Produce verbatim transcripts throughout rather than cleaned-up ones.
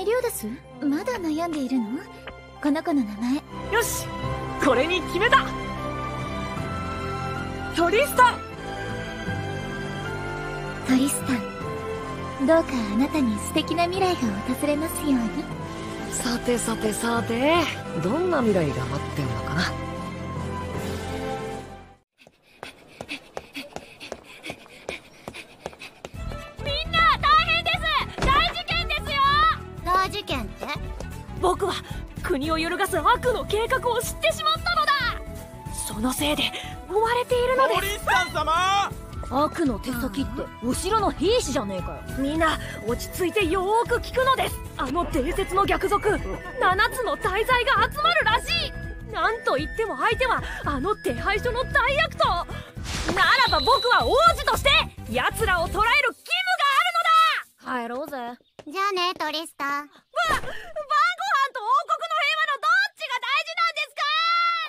メリオダス、まだ悩んでいるの？この子の名前。よし、これに決めた。トリスタン。トリスタン、どうかあなたに素敵な未来が訪れますように。さてさてさて、どんな未来が待ってるのかな。みんな大変です。大事件ですよ。大事件って？僕は国を揺るがす悪の計画を知ってしまったのだ。そのせいで追われているのです。トリスタン様、悪の手先ってお城の兵士じゃねえかよ。みんな落ち着いてよーく聞くのです。あの伝説の逆賊、ななつの大罪が集まるらしい。なんといっても相手はあの手配書の大悪党ならば、僕は王子として奴らを捕らえる義務があるのだ。帰ろうぜ。じゃあね、トリスタ。わ、晩ご飯と王国の平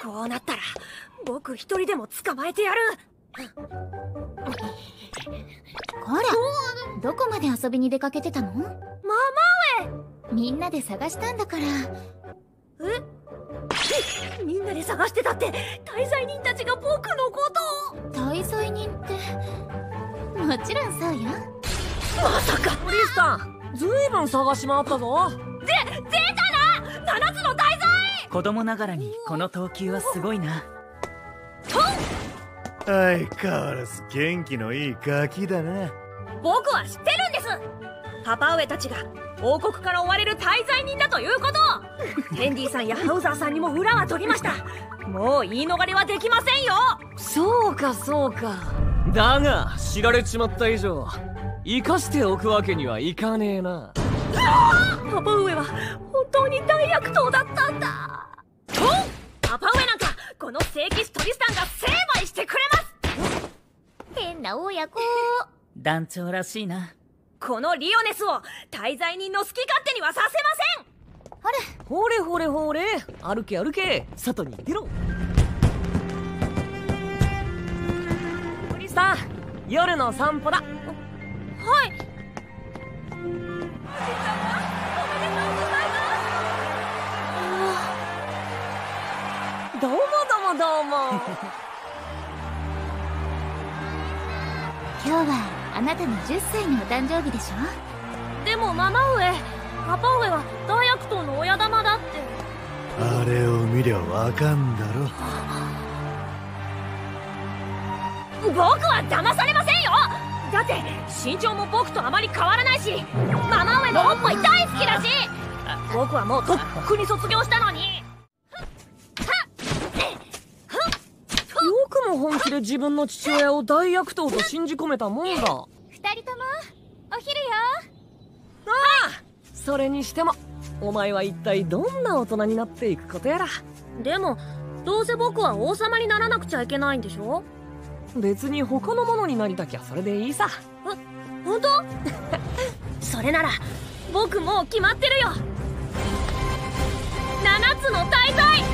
和のどっちが大事なんですか？こうなったら僕一人でも捕まえてやる。こら、どこまで遊びに出かけてたの？ママ上、みんなで探したんだから。え？みんなで探してたって、大罪人たちが僕のことを。大罪人ってもちろんそうよ。まさか。トリスタン、ずいぶん探し回ったぞ。で、出たな、ななつの大罪。子供ながらにこの投球はすごいな。相変わらず元気のいいガキだな。僕は知ってるんです。パパ上たちが王国から追われる大罪人だということをヘンリーさんやハウザーさんにも裏は取りました。もう言い逃れはできませんよ。そうかそうか。だが知られちまった以上生かしておくわけにはいかねえな。パパ上は本当に大悪党だったんだ。とパパ上なんかこの聖騎士トリスタンが成敗してくれます。変な親子。団長らしいな。このリオネスを大罪人の好き勝手にはさせません。ほれほれほれ、歩け歩け、外に出ろ。トリスタン、夜の散歩だ。はい。おじちゃま、おめでとうございます。どうもどうも。今日はあなたのじゅっさいのお誕生日でしょ。でもママ上、パパ上は大悪党の親玉だって。あれを見りゃわかんだろ。僕は騙されませんよ。だって身長も僕とあまり変わらないし、ママ上もおっぱい大好きだし。僕はもうとっくに卒業したのに。本気で自分の父親を大悪党と信じ込めたもんだ。二人ともお昼よ。ああ、それにしてもお前は一体どんな大人になっていくことやら。でもどうせ僕は王様にならなくちゃいけないんでしょ。別に他のものになりたきゃそれでいいさ。え、本当？それなら僕もう決まってるよ。ななつの大罪。